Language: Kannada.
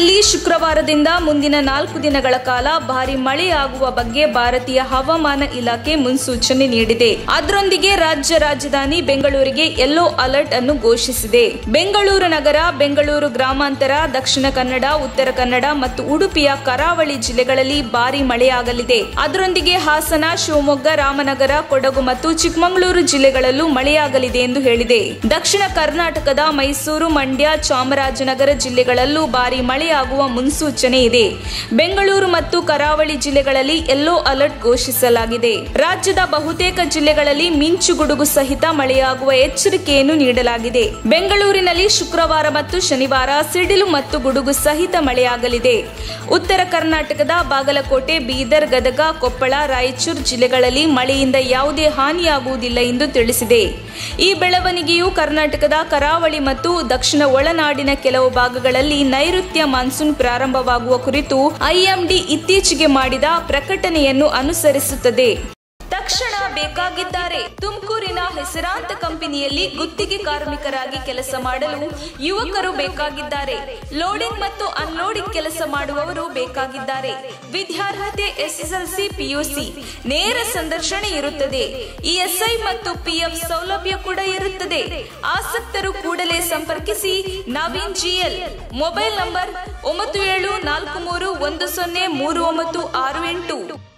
ರಾಜ್ಯದಲ್ಲಿ ಶುಕ್ರವಾರದಿಂದ ಮುಂದಿನ 4 ದಿನಗಳ ಕಾಲ ಭಾರೀ ಮಳೆಯಾಗುವ ಬಗ್ಗೆ ಭಾರತೀಯ ಹವಾಮಾನ ಇಲಾಖೆ ಮುನ್ಸೂಚನೆ ನೀಡಿದೆ. ಅದರೊಂದಿಗೆ ರಾಜ್ಯ ರಾಜಧಾನಿ ಬೆಂಗಳೂರಿಗೆ ಯೆಲ್ಲೋ ಅಲರ್ಟ್ ಅನ್ನು ಘೋಷಿಸಿದೆ. ಬೆಂಗಳೂರು ನಗರ, ಬೆಂಗಳೂರು ಗ್ರಾಮಾಂತರ, ದಕ್ಷಿಣ ಕನ್ನಡ, ಉತ್ತರ ಕನ್ನಡ ಮತ್ತು ಉಡುಪಿಯ ಕರಾವಳಿ ಜಿಲ್ಲೆಗಳಲ್ಲಿ ಭಾರೀ ಮಳೆಯಾಗಲಿದೆ. ಅದರೊಂದಿಗೆ ಹಾಸನ, ಶಿವಮೊಗ್ಗ, ರಾಮನಗರ, ಕೊಡಗು ಮತ್ತು ಚಿಕ್ಕಮಗಳೂರು ಜಿಲ್ಲೆಗಳಲ್ಲೂ ಮಳೆಯಾಗಲಿದೆ ಎಂದು ಹೇಳಿದೆ. ದಕ್ಷಿಣ ಕರ್ನಾಟಕದ ಮೈಸೂರು, ಮಂಡ್ಯ, ಚಾಮರಾಜನಗರ ಜಿಲ್ಲೆಗಳಲ್ಲೂ ಭಾರೀ ಮಳೆಯಾಗುವ ಮುನ್ಸೂಚನೆ ಇದೆ. ಬೆಂಗಳೂರು ಮತ್ತು ಕರಾವಳಿ ಜಿಲ್ಲೆಗಳಲ್ಲಿ ಯೆಲ್ಲೋ ಅಲರ್ಟ್ ಘೋಷಿಸಲಾಗಿದೆ. ರಾಜ್ಯದ ಬಹುತೇಕ ಜಿಲ್ಲೆಗಳಲ್ಲಿ ಮಿಂಚು ಗುಡುಗು ಸಹಿತ ಮಳೆಯಾಗುವ ಎಚ್ಚರಿಕೆಯನ್ನು ನೀಡಲಾಗಿದೆ. ಬೆಂಗಳೂರಿನಲ್ಲಿ ಶುಕ್ರವಾರ ಮತ್ತು ಶನಿವಾರ ಸಿಡಿಲು ಮತ್ತು ಗುಡುಗು ಸಹಿತ ಮಳೆಯಾಗಲಿದೆ. ಉತ್ತರ ಕರ್ನಾಟಕದ ಬಾಗಲಕೋಟೆ, ಬೀದರ್, ಗದಗ, ಕೊಪ್ಪಳ, ರಾಯಚೂರು ಜಿಲ್ಲೆಗಳಲ್ಲಿ ಮಳೆಯಿಂದ ಯಾವುದೇ ಹಾನಿಯಾಗುವುದಿಲ್ಲ ಎಂದು ತಿಳಿಸಿದೆ. ಈ ಬೆಳವಣಿಗೆಯು ಕರ್ನಾಟಕದ ಕರಾವಳಿ ಮತ್ತು ದಕ್ಷಿಣ ಒಳನಾಡಿನ ಕೆಲವು ಭಾಗಗಳಲ್ಲಿ ನೈಋತ್ಯ ಮಾನ್ಸೂನ್ ಪ್ರಾರಂಭವಾಗುವ ಕುರಿತು ಐಎಂಡಿ ಇತ್ತೀಚೆಗೆ ಮಾಡಿದ ಪ್ರಕಟಣೆಯನ್ನು ಅನುಸರಿಸುತ್ತದೆ. ತಕ್ಷಣ ಬೇಕಾಗಿದ್ದಾರೆ. ತುಮಕೂರಿನ ಹೆಸರಾಂತ ಕಂಪನಿಯಲ್ಲಿ ಗುತ್ತಿಗೆ ಕಾರ್ಮಿಕರಾಗಿ ಕೆಲಸ ಮಾಡಲು ಯುವಕರು ಬೇಕಾಗಿದ್ದಾರೆ. ಲೋಡಿಂಗ್ ಮತ್ತು ಅನ್ಲೋಡಿಂಗ್ ಕೆಲಸ ಮಾಡುವವರು ಬೇಕಾಗಿದ್ದಾರೆ. ವಿದ್ಯಾರ್ಹತೆ SSLC, PUC, ನೇರ ಸಂದರ್ಶನ ಇರುತ್ತದೆ. ESI ಮತ್ತು PF ಸೌಲಭ್ಯ ಕೂಡ ಇರುತ್ತದೆ. ಆಸಕ್ತರು ಕೂಡಲೇ ಸಂಪರ್ಕಿಸಿ ನವೀನ್ GL, ಮೊಬೈಲ್ ನಂಬರ್ 9743103968.